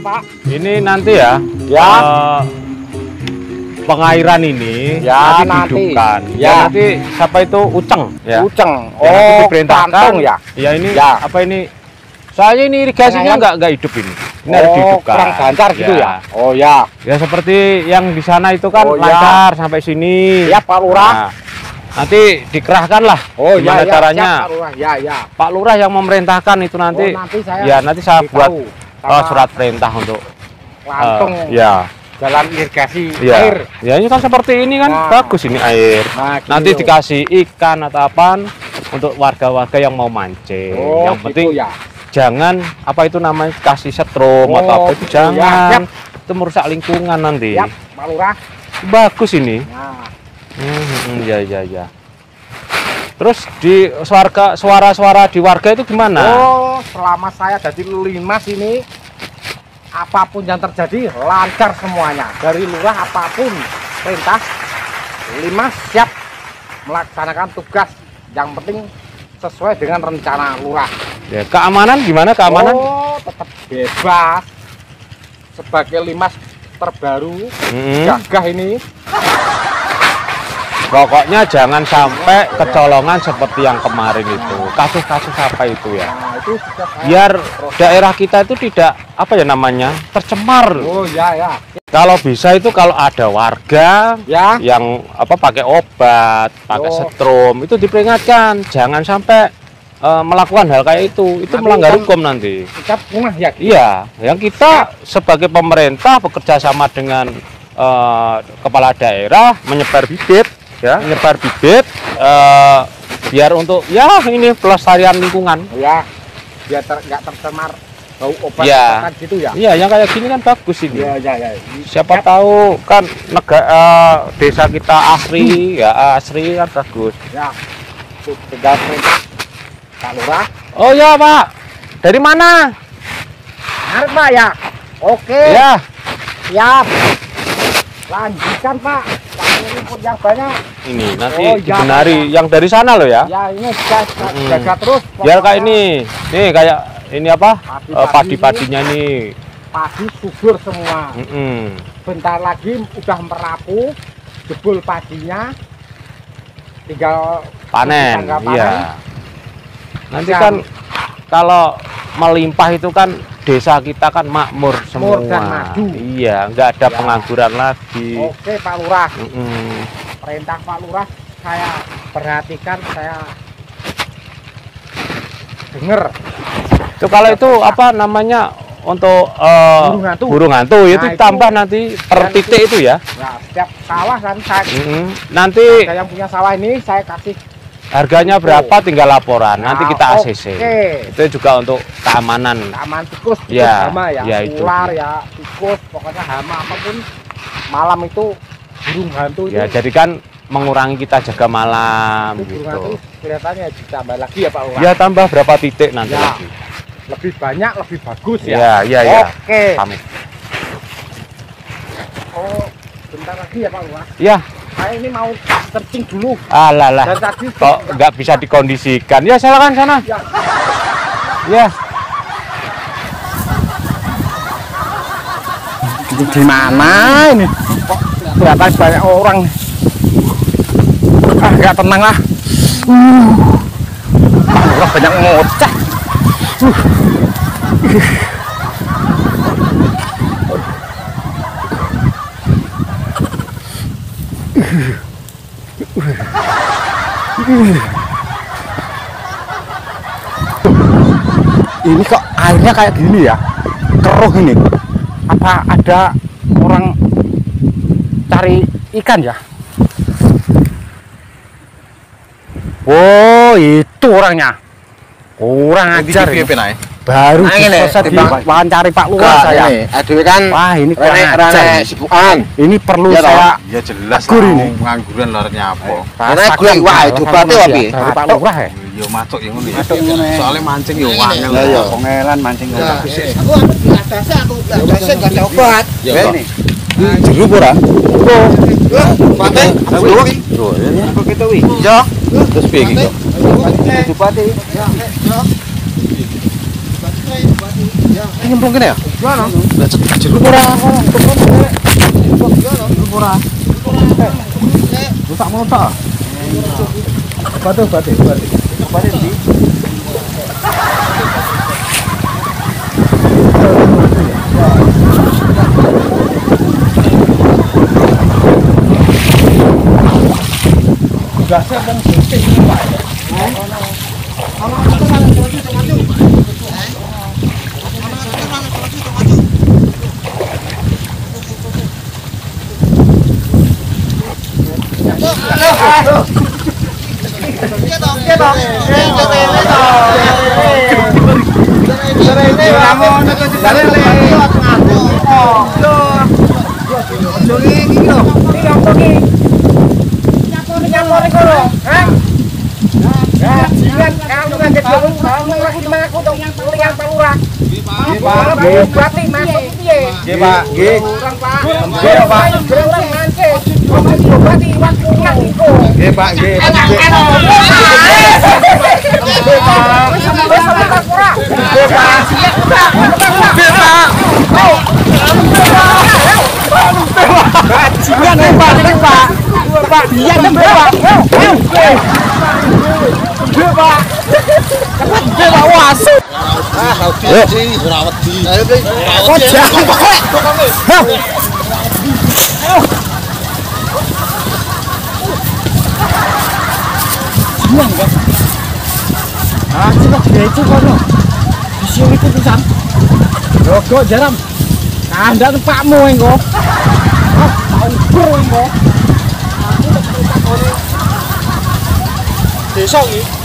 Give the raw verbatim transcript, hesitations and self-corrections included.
Pak? Ini nanti ya. Ya. Uh, pengairan ini ya, nanti dihidupkan. Ya. Ya nanti siapa itu Uceng ya. Uceng. Ya, oh, Kantong ya. Ya ini ya. Apa ini? Saya ini irigasinya nggak nggak hidup ini. Ini oh, harus dihidupkan. Kurang lancar gitu ya. Ya. Oh ya. Ya seperti yang di sana itu kan oh, lancar ya. Sampai sini. Ya Pak Lurah. Nah. Nanti dikerahkan lah. Oh ya, ya caranya. Siap, Pak Lurah. Ya, ya. Pak Lurah yang memerintahkan itu nanti. Oh, nanti saya ya nanti saya buat oh, surat perintah untuk. Langsung. Uh, ya. Jalan irigasi ya. Air. Ya ini kan seperti ini kan nah. Bagus ini air. Nah, gitu. Nanti dikasih ikan atau apa untuk warga-warga yang mau mancing. Oh, yang penting gitu ya. Jangan apa itu namanya kasih setrum oh, atau apa itu jangan. Ya, itu merusak lingkungan nanti. Ya, Pak Lurah. Bagus ini. Nah. Hmm, ya ya ya. Terus di suara suara-suara di warga itu gimana? Oh, selama saya jadi limas ini apapun yang terjadi lancar semuanya. Dari lurah apapun perintah limas siap melaksanakan tugas. Yang penting sesuai dengan rencana lurah. Ya, keamanan gimana keamanan? Oh, tetap bebas. Sebagai limas terbaru hmm. Gagah ini. Pokoknya jangan sampai kecolongan seperti yang kemarin itu. Kasus-kasus apa itu ya? Biar daerah kita itu tidak apa ya namanya tercemar. Oh ya ya. Kalau bisa itu kalau ada warga ya. Yang apa pakai obat, pakai oh. Setrum itu diperingatkan. Jangan sampai uh, melakukan hal kayak itu. Itu nanti melanggar kan hukum nanti. Kita punah ya. Kita. Iya. Yang kita sebagai pemerintah bekerja sama dengan uh, kepala daerah menyebar bibit. Ya, nyebar bibit uh, biar untuk ya ini pelestarian lingkungan. Ya, biar ter, nggak tercemar bau obat ya. Gitu ya. Iya, yang kayak gini kan bagus ini. Ya, ya, ya. Siapa ya. Tahu kan negara uh, desa kita asri hmm. Ya asri kan bagus. Ya, tegas Pak Lurah. Oh ya Pak, dari mana? Harus Pak ya. Oke. Ya, siap. Lanjutkan Pak. Yang banyak ini nanti oh, dibenari ya. Yang dari sana loh ya ya ini jaga, jaga hmm. Terus biar kayak ini nih kayak ini apa padi-padinya padi ini padi subur semua mm -mm. Bentar lagi udah merapu jebol padinya tinggal panen, panen. Iya nanti ya. Kan kalau melimpah itu kan desa kita kan makmur semua. Iya, nggak ada ya. Pengangguran lagi. Oke Pak Lurah. Mm -mm. Perintah Pak Lurah saya perhatikan, saya dengar. Itu kalau itu apa namanya untuk uh, burung hantu, burung hantu nah, itu tambah nanti per titik itu, itu ya. Nah, setiap sawah kan saya. Mm -hmm. Nanti yang punya sawah ini saya kasih. Harganya berapa tinggal laporan, nah, nanti kita A C C. Okay. Itu juga untuk keamanan. Keamanan tikus, tikus ya, hama ya, ya ular itu. Ya, tikus, pokoknya hama apapun malam itu burung hantu ya, itu. Jadi kan mengurangi kita jaga malam itu gitu. Hantu, kelihatannya ditambah lagi ya Pak Lurah. Ya tambah berapa titik nanti ya. Lagi. Lebih banyak lebih bagus ya. Ya, ya, ya. Oke. Pamit. Oh, bentar lagi ya Pak Lurah. Ya. Saya ini mau searching dulu. Alalah. Kok nggak bisa dikondisikan? Ya silakan sana. Ya. Ya. Di mana ini? Kok kelihatan banyak orang. Ah nggak tenang lah. Uh. Orang banyak ngoceh. Uh. Ini kok airnya kayak gini ya, keruh ini. Apa ada orang cari ikan ya? Oh itu orangnya, orang ajar ini. Baru selesai diwawancari Pak Lurah saya. Aduh kan. Wah ini kurang sibukan. Ini perlu ya, saya. Ya jelas. Guru ini. Pengangguran larinya apa? Karena gue wah itu batu api. Pak Lurah ya. Yo masuk yang ini. Soalnya mancing yo wangel. Yo pengelan mancing yo. Aku aku biasa aku biasa enggak ada obat. Ya ini. Jeruk ora? Jeruk. Pate. Jeruk. Jeruk. Begitu wi. Yo. Terus piye iki kok? Jeruk pate. Ya. Yo. Yeah. nyemplung kene ya? Gimana? Lah jeruk ora ono. Jeruk ora. Rusak motor. Batu batu batu. Batu di. Gasnya kan sempit ini Pak. Kalau aku malah kalau itu maju. Pak, ah, rauti, rauti. Ayo, itu jaram. Anda tempatmu engko. Desa iki.